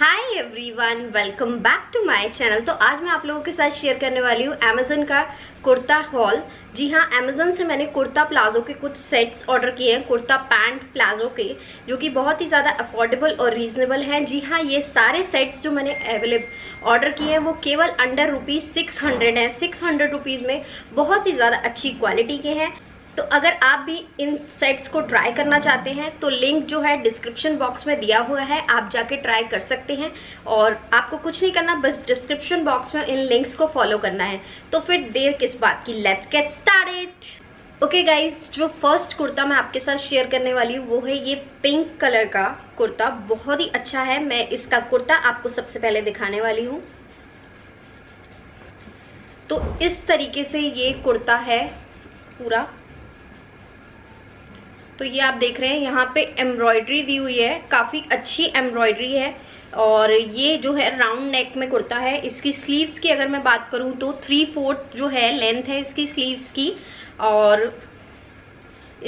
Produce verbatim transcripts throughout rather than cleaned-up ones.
Hi everyone, welcome back to my channel. तो आज मैं आप लोगों के साथ शेयर करने वाली हूँ अमेज़न का कुर्ता हॉल। जी हाँ, अमेज़न से मैंने कुर्ता प्लाजो के कुछ सेट्स ऑर्डर किए हैं, कुर्ता पैंट प्लाजो के, जो कि बहुत ही ज़्यादा अफोर्डेबल और रीजनेबल हैं। जी हाँ, ये सारे सेट्स जो मैंने अवेलेबल ऑर्डर किए हैं वो केवल अंडर रुपीज़ सिक्स हंड्रेड हैं। सिक्स हंड्रेड रुपीज़ में बहुत ही ज़्यादा अच्छी क्वालिटी के हैं। तो अगर आप भी इन सेट्स को ट्राई करना चाहते हैं तो लिंक जो है डिस्क्रिप्शन बॉक्स में दिया हुआ है, आप जाके ट्राई कर सकते हैं। और आपको कुछ नहीं करना, बस डिस्क्रिप्शन बॉक्स में इन लिंक्स को फॉलो करना है। तो फिर देर किस बात की, let's get started. Okay guys, जो फर्स्ट कुर्ता मैं आपके साथ शेयर करने वाली हूँ वो है ये पिंक कलर का कुर्ता। बहुत ही अच्छा है। मैं इसका कुर्ता आपको सबसे पहले दिखाने वाली हूँ। तो इस तरीके से ये कुर्ता है पूरा। तो ये आप देख रहे हैं, यहाँ पे एम्ब्रॉयडरी दी हुई है, काफ़ी अच्छी एम्ब्रॉयडरी है। और ये जो है राउंड नेक में कुर्ता है। इसकी स्लीव्स की अगर मैं बात करूँ तो थ्री फोर्थ जो है लेंथ है इसकी स्लीव्स की, और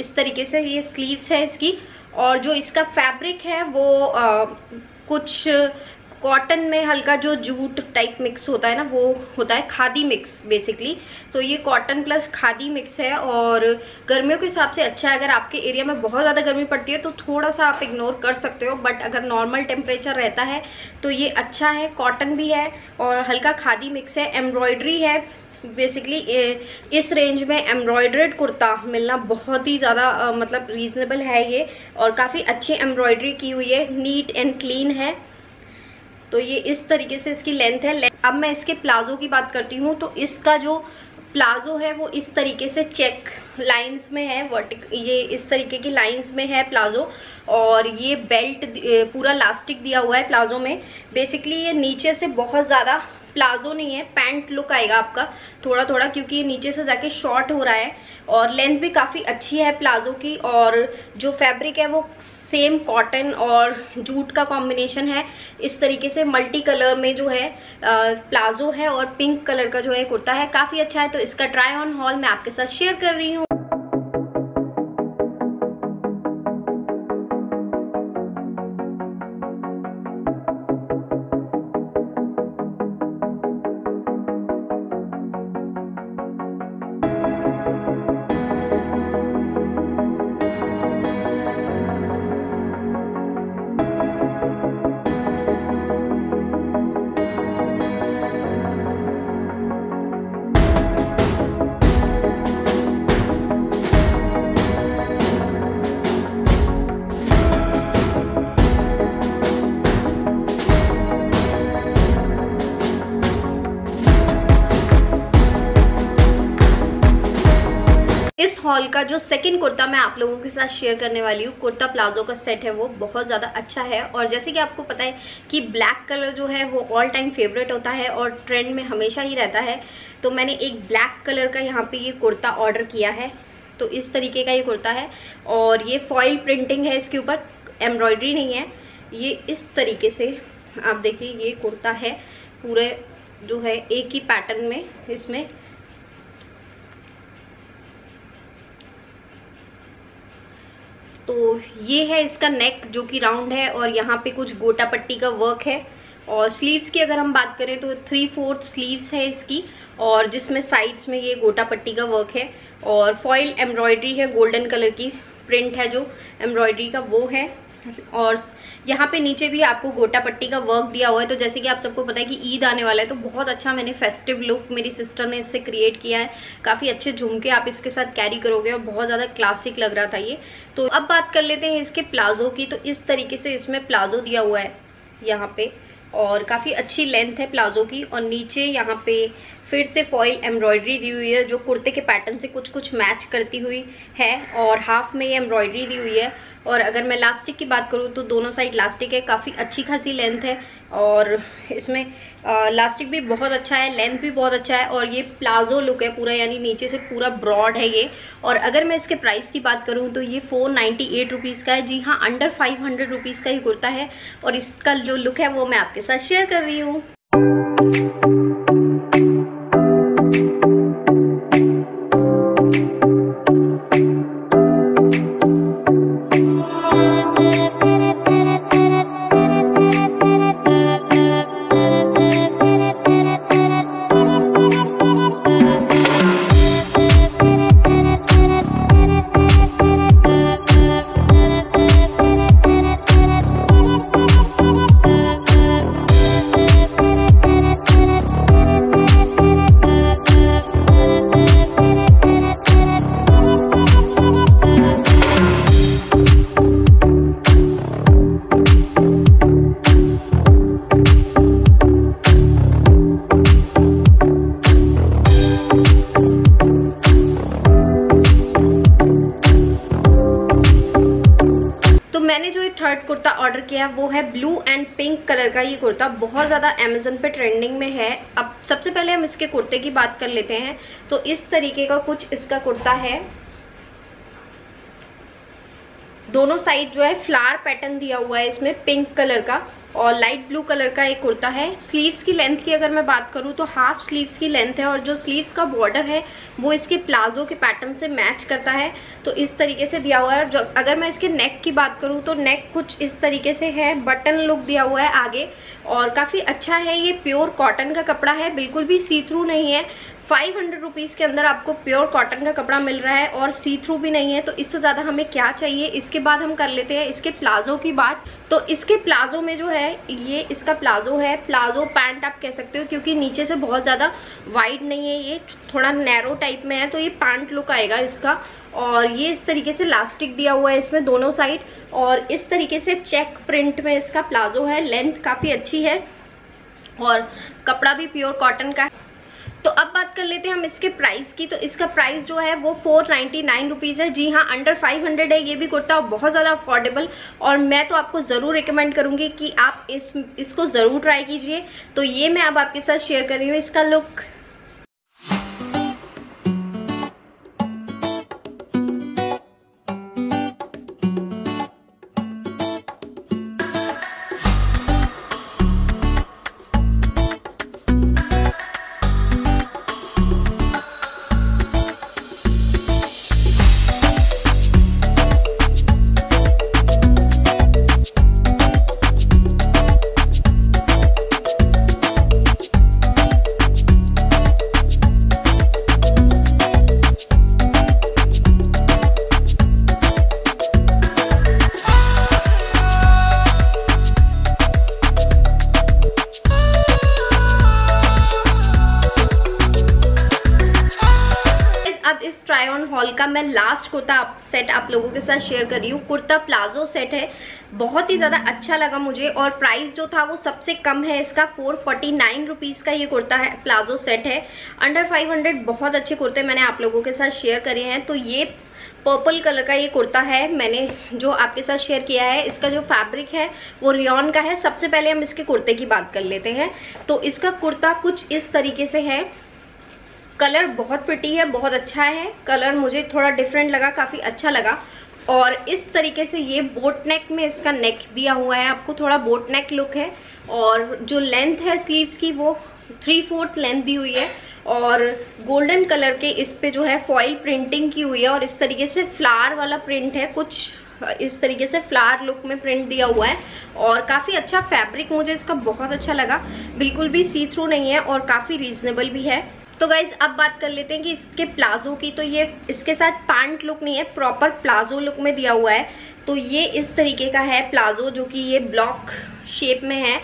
इस तरीके से ये स्लीव्स है इसकी। और जो इसका फैब्रिक है वो आ, कुछ कॉटन में हल्का जो जूट टाइप मिक्स होता है ना, वो होता है खादी मिक्स बेसिकली। तो ये कॉटन प्लस खादी मिक्स है और गर्मियों के हिसाब से अच्छा है। अगर आपके एरिया में बहुत ज़्यादा गर्मी पड़ती है तो थोड़ा सा आप इग्नोर कर सकते हो, बट अगर नॉर्मल टेम्परेचर रहता है तो ये अच्छा है। कॉटन भी है और हल्का खादी मिक्स है, एम्ब्रॉयडरी है। बेसिकली इस रेंज में एम्ब्रॉयड्रेड कुर्ता मिलना बहुत ही ज़्यादा मतलब रीजनेबल है ये, और काफ़ी अच्छी एम्ब्रॉयडरी की हुई है, नीट एंड क्लीन है। तो ये इस तरीके से इसकी लेंथ है। अब मैं इसके प्लाजो की बात करती हूँ। तो इसका जो प्लाजो है वो इस तरीके से चेक लाइंस में है, वर्टिक ये इस तरीके की लाइंस में है प्लाजो। और ये बेल्ट पूरा इलास्टिक दिया हुआ है प्लाजो में। बेसिकली ये नीचे से बहुत ज़्यादा प्लाजो नहीं है, पैंट लुक आएगा आपका थोड़ा थोड़ा, क्योंकि ये नीचे से जाके शॉर्ट हो रहा है। और लेंथ भी काफ़ी अच्छी है प्लाजो की, और जो फैब्रिक है वो सेम कॉटन और जूट का कॉम्बिनेशन है। इस तरीके से मल्टी कलर में जो है प्लाजो है और पिंक कलर का जो है कुर्ता है, काफ़ी अच्छा है। तो इसका ट्राई ऑन हॉल मैं आपके साथ शेयर कर रही हूँ। इस हॉल का जो सेकंड कुर्ता मैं आप लोगों के साथ शेयर करने वाली हूँ, कुर्ता प्लाजो का सेट है, वो बहुत ज़्यादा अच्छा है। और जैसे कि आपको पता है कि ब्लैक कलर जो है वो ऑल टाइम फेवरेट होता है और ट्रेंड में हमेशा ही रहता है। तो मैंने एक ब्लैक कलर का यहाँ पे ये कुर्ता ऑर्डर किया है। तो इस तरीके का ये कुर्ता है और ये फॉइल प्रिंटिंग है इसके ऊपर, एम्ब्रॉयडरी नहीं है। ये इस तरीके से आप देखिए ये कुर्ता है पूरे जो है एक ही पैटर्न में इसमें। तो ये है इसका नेक जो कि राउंड है, और यहाँ पे कुछ गोटा पट्टी का वर्क है। और स्लीव्स की अगर हम बात करें तो थ्री फोर्थ स्लीव्स है इसकी, और जिसमें साइड्स में ये गोटा पट्टी का वर्क है। और फॉइल एम्ब्रॉयडरी है, गोल्डन कलर की प्रिंट है जो एम्ब्रॉयडरी का वो है। और यहाँ पे नीचे भी आपको गोटा पट्टी का वर्क दिया हुआ है। तो जैसे कि आप सबको पता है कि ईद आने वाला है, तो बहुत अच्छा मैंने फेस्टिव लुक मेरी सिस्टर ने इससे क्रिएट किया है। काफ़ी अच्छे झुमके आप इसके साथ कैरी करोगे और बहुत ज़्यादा क्लासिक लग रहा था ये। तो अब बात कर लेते हैं इसके प्लाजो की। तो इस तरीके से इसमें प्लाजो दिया हुआ है यहाँ पे, और काफ़ी अच्छी लेंथ है प्लाजो की। और नीचे यहाँ पे फिर से फॉइल एम्ब्रॉयडरी दी हुई है जो कुर्ते के पैटर्न से कुछ कुछ मैच करती हुई है, और हाफ में ये एम्ब्रॉयडरी दी हुई है। और अगर मैं लास्टिक की बात करूँ तो दोनों साइड लास्टिक है, काफ़ी अच्छी खासी लेंथ है। और इसमें लास्टिक भी बहुत अच्छा है, लेंथ भी बहुत अच्छा है। और ये प्लाजो लुक है पूरा, यानी नीचे से पूरा ब्रॉड है ये। और अगर मैं इसके प्राइस की बात करूँ तो ये फोर नाइन्टी एट रुपीज़ का है। जी हाँ, अंडर फाइव हंड्रेड रुपीज़ का ही कुर्ता है, और इसका जो लुक है वो मैं आपके साथ शेयर कर रही हूँ। Thank you. Blue and pink colour का ये कुर्ता बहुत ज़्यादा अमेज़न पे ट्रेंडिंग में है। अब सबसे पहले हम इसके कुर्ते की बात कर लेते हैं। तो इस तरीके का कुछ इसका कुर्ता है, दोनों साइड जो है फ्लावर पैटर्न दिया हुआ है इसमें पिंक कलर का और लाइट ब्लू कलर का एक कुर्ता है। स्लीव्स की लेंथ की अगर मैं बात करूँ तो हाफ स्लीव्स की लेंथ है और जो स्लीव्स का बॉर्डर है वो इसके प्लाजो के पैटर्न से मैच करता है, तो इस तरीके से दिया हुआ है। जो अगर मैं इसके नेक की बात करूँ तो नेक कुछ इस तरीके से है, बटन लुक दिया हुआ है आगे और काफ़ी अच्छा है। ये प्योर कॉटन का कपड़ा है, बिल्कुल भी सी थ्रू नहीं है। फाइव हंड्रेड रुपीज़ के अंदर आपको प्योर कॉटन का कपड़ा मिल रहा है और सी थ्रू भी नहीं है, तो इससे ज़्यादा हमें क्या चाहिए। इसके बाद हम कर लेते हैं इसके प्लाजो की बात। तो इसके प्लाजो में जो है ये इसका प्लाजो है, प्लाजो पैंट आप कह सकते हो क्योंकि नीचे से बहुत ज़्यादा वाइड नहीं है, ये थोड़ा नैरो टाइप में है, तो ये पैंट लुक आएगा इसका। और ये इस तरीके से इलास्टिक दिया हुआ है इसमें दोनों साइड और इस तरीके से चेक प्रिंट में इसका प्लाजो है। लेंथ काफ़ी अच्छी है और कपड़ा भी प्योर कॉटन का है। तो अब बात कर लेते हैं हम इसके प्राइस की। तो इसका प्राइस जो है वो फोर नाइन्टी नाइन रुपीज़ है। जी हाँ, अंडर फाइव हंड्रेड है ये भी कुर्ता, बहुत ज़्यादा अफोर्डेबल। और मैं तो आपको ज़रूर रिकमेंड करूँगी कि आप इस इसको ज़रूर ट्राई कीजिए। तो ये मैं अब आपके साथ शेयर कर रही हूँ इसका लुक। इस ट्राई ऑन हॉल का मैं लास्ट कुर्ता सेट आप लोगों के साथ शेयर कर रही हूँ। कुर्ता प्लाजो सेट है, बहुत ही ज़्यादा अच्छा लगा मुझे और प्राइस जो था वो सबसे कम है इसका। फोर फोर्टी नाइन रुपीज़ का ये कुर्ता है, प्लाजो सेट है। अंडर फाइव हंड्रेड बहुत अच्छे कुर्ते मैंने आप लोगों के साथ शेयर करे हैं। तो ये पर्पल कलर का ये कुर्ता है मैंने जो आपके साथ शेयर किया है। इसका जो फैब्रिक है वो रियॉन का है। सबसे पहले हम इसके कुर्ते की बात कर लेते हैं। तो इसका कुर्ता कुछ इस तरीके से है, कलर बहुत प्रिटी है, बहुत अच्छा है कलर, मुझे थोड़ा डिफरेंट लगा, काफ़ी अच्छा लगा। और इस तरीके से ये बोट नेक में इसका नेक दिया हुआ है, आपको थोड़ा बोट नेक लुक है। और जो लेंथ है स्लीव्स की वो थ्री फोर्थ लेंथ दी हुई है और गोल्डन कलर के इस पे जो है फॉइल प्रिंटिंग की हुई है और इस तरीके से फ्लावर वाला प्रिंट है, कुछ इस तरीके से फ्लावर लुक में प्रिंट दिया हुआ है। और काफ़ी अच्छा फैब्रिक मुझे इसका बहुत अच्छा लगा, बिल्कुल भी सी थ्रू नहीं है और काफ़ी रीजनेबल भी है। तो गाइज अब बात कर लेते हैं कि इसके प्लाजो की। तो ये इसके साथ पैंट लुक नहीं है, प्रॉपर प्लाजो लुक में दिया हुआ है। तो ये इस तरीके का है प्लाजो जो कि ये ब्लॉक शेप में है,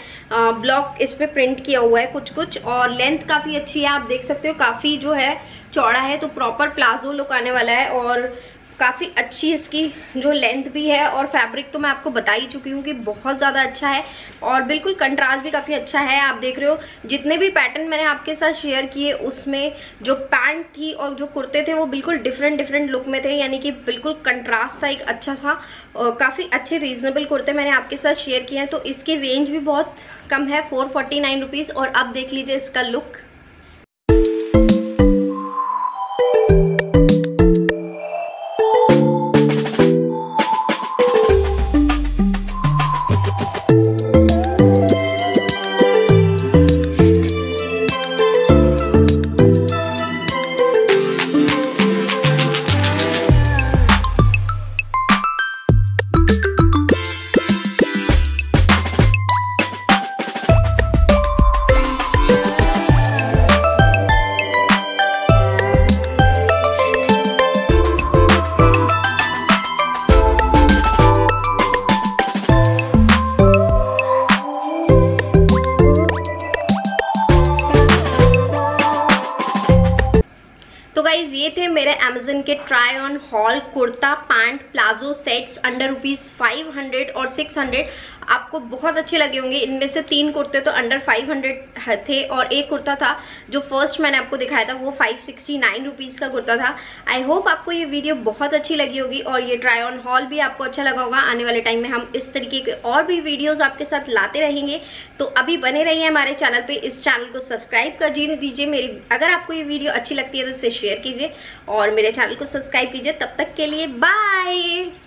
ब्लॉक इस पर प्रिंट किया हुआ है कुछ कुछ। और लेंथ काफ़ी अच्छी है, आप देख सकते हो काफ़ी जो है चौड़ा है, तो प्रॉपर प्लाजो लुक आने वाला है। और काफ़ी अच्छी इसकी जो लेंथ भी है और फैब्रिक तो मैं आपको बता ही चुकी हूँ कि बहुत ज़्यादा अच्छा है और बिल्कुल कंट्रास्ट भी काफ़ी अच्छा है। आप देख रहे हो जितने भी पैटर्न मैंने आपके साथ शेयर किए उसमें जो पैंट थी और जो कुर्ते थे वो बिल्कुल डिफरेंट डिफरेंट लुक में थे, यानी कि बिल्कुल कंट्रास्ट था एक अच्छा सा। काफ़ी अच्छे रीजनेबल कुर्ते मैंने आपके साथ शेयर किए हैं। तो इसकी रेंज भी बहुत कम है, फोर फोर्टी नाइन रुपीज़। और अब देख लीजिए इसका लुक। तो गाइज ये थे मेरे अमेज़न के try on haul kurta pant palazzo sets under rupees five hundred और सिक्स हंड्रेड। आपको बहुत अच्छे लगे होंगे। इनमें से तीन कुर्ते तो अंडर फाइव हंड्रेड थे और एक कुर्ता था जो फर्स्ट मैंने आपको दिखाया था वो फाइव सिक्सटी नाइन रुपीस का कुर्ता था। आई होप आपको ये वीडियो बहुत अच्छी लगी होगी और ये ट्राई ऑन हॉल भी आपको अच्छा लगा होगा। आने वाले टाइम में हम इस तरीके के और भी वीडियोज आपके साथ लाते रहेंगे, तो अभी बने रहिए हमारे चैनल पे। इस चैनल को सब्सक्राइब कर दीजिए मेरी, अगर आपको ये वीडियो अच्छी लगती है तो इसे शेयर कीजिए और मेरे चैनल को सब्सक्राइब कीजिए। तब तक के लिए बाय।